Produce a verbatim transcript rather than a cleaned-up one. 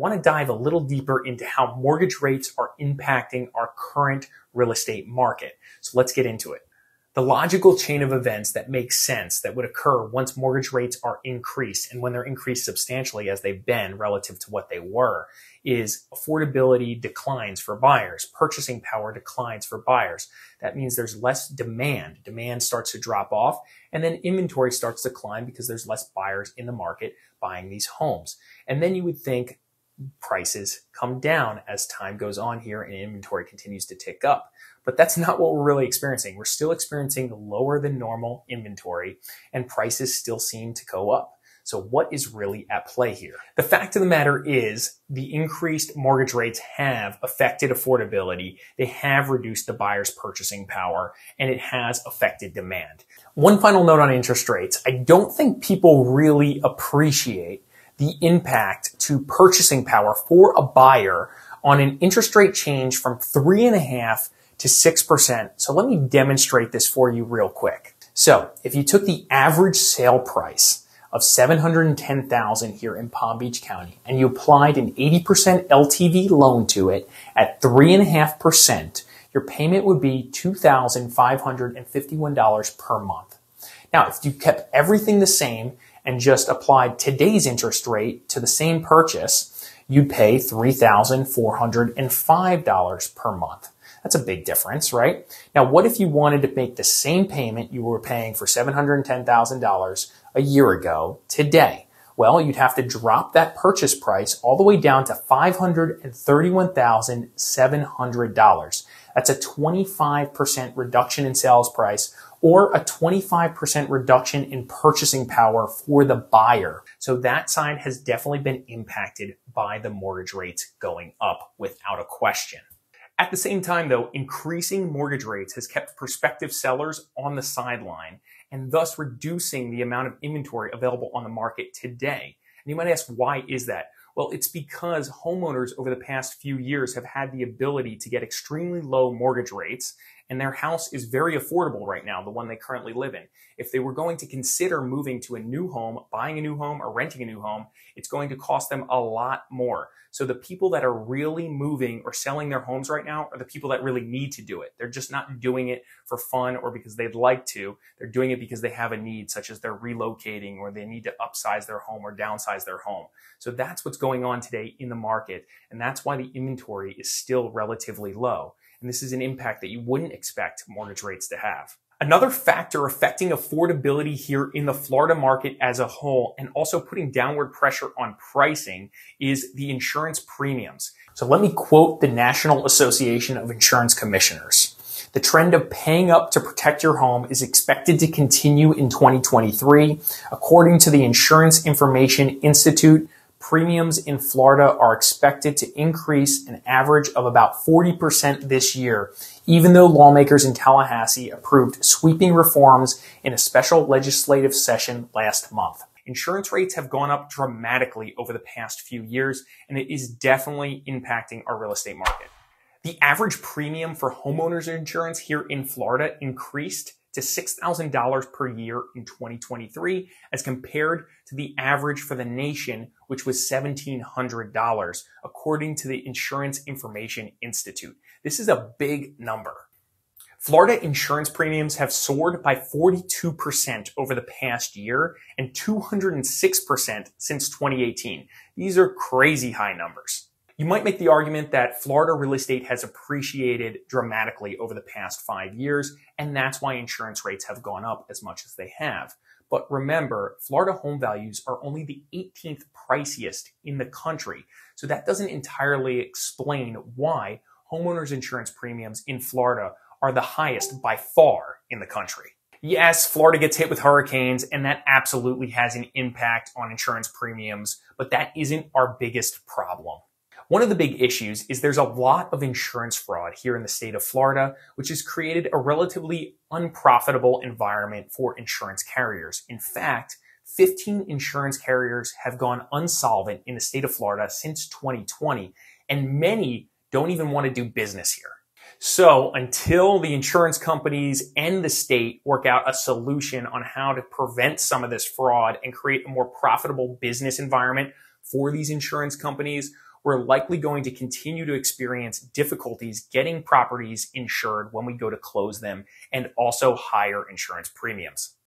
want to dive a little deeper into how mortgage rates are impacting our current real estate market. So let's get into it. The logical chain of events that makes sense that would occur once mortgage rates are increased, and when they're increased substantially as they've been relative to what they were, is affordability declines for buyers, purchasing power declines for buyers. That means there's less demand. Demand starts to drop off, and then inventory starts to climb because there's less buyers in the market buying these homes. And then you would think prices come down as time goes on here and inventory continues to tick up. But that's not what we're really experiencing. We're still experiencing lower than normal inventory, and prices still seem to go up. So what is really at play here? The fact of the matter is the increased mortgage rates have affected affordability. They have reduced the buyer's purchasing power, and it has affected demand. One final note on interest rates. I don't think people really appreciate the impact to purchasing power for a buyer on an interest rate change from three and a half to six percent. So let me demonstrate this for you real quick. So if you took the average sale price of seven hundred ten thousand dollars here in Palm Beach County and you applied an eighty percent L T V loan to it at three and a half percent, your payment would be two thousand five hundred fifty-one dollars per month. Now, if you kept everything the same and just applied today's interest rate to the same purchase, you'd pay three thousand four hundred five dollars per month. That's a big difference, right? Now, what if you wanted to make the same payment you were paying for seven hundred ten thousand dollars a year ago today? Well, you'd have to drop that purchase price all the way down to five hundred thirty-one thousand seven hundred dollars. That's a twenty-five percent reduction in sales price, or a twenty-five percent reduction in purchasing power for the buyer. So that side has definitely been impacted by the mortgage rates going up without a question. At the same time, though, increasing mortgage rates has kept prospective sellers on the sideline, and thus reducing the amount of inventory available on the market today. And you might ask, why is that? Well, it's because homeowners over the past few years have had the ability to get extremely low mortgage rates, and their house is very affordable right now, the one they currently live in. If they were going to consider moving to a new home, buying a new home, or renting a new home, it's going to cost them a lot more. So the people that are really moving or selling their homes right now are the people that really need to do it. They're just not doing it for fun or because they'd like to. They're doing it because they have a need, such as they're relocating or they need to upsize their home or downsize their home. So that's what's going on today in the market, and that's why the inventory is still relatively low. And this is an impact that you wouldn't expect mortgage rates to have. Another factor affecting affordability here in the Florida market as a whole, and also putting downward pressure on pricing, is the insurance premiums. So let me quote the National Association of Insurance Commissioners. The trend of paying up to protect your home is expected to continue in twenty twenty-three. According to the Insurance Information Institute, premiums in Florida are expected to increase an average of about forty percent this year, even though lawmakers in Tallahassee approved sweeping reforms in a special legislative session last month. Insurance rates have gone up dramatically over the past few years, and it is definitely impacting our real estate market. The average premium for homeowners insurance here in Florida increased to six thousand dollars per year in twenty twenty-three, as compared to the average for the nation, which was one thousand seven hundred dollars, according to the Insurance Information Institute. This is a big number. Florida insurance premiums have soared by forty-two percent over the past year and two hundred six percent since twenty eighteen. These are crazy high numbers. You might make the argument that Florida real estate has appreciated dramatically over the past five years, and that's why insurance rates have gone up as much as they have. But remember, Florida home values are only the eighteenth priciest in the country, so that doesn't entirely explain why homeowners insurance premiums in Florida are the highest by far in the country. Yes, Florida gets hit with hurricanes, and that absolutely has an impact on insurance premiums, but that isn't our biggest problem. One of the big issues is there's a lot of insurance fraud here in the state of Florida, which has created a relatively unprofitable environment for insurance carriers. In fact, fifteen insurance carriers have gone insolvent in the state of Florida since twenty twenty, and many don't even want to do business here. So until the insurance companies and the state work out a solution on how to prevent some of this fraud and create a more profitable business environment for these insurance companies, we're likely going to continue to experience difficulties getting properties insured when we go to close them and also higher insurance premiums.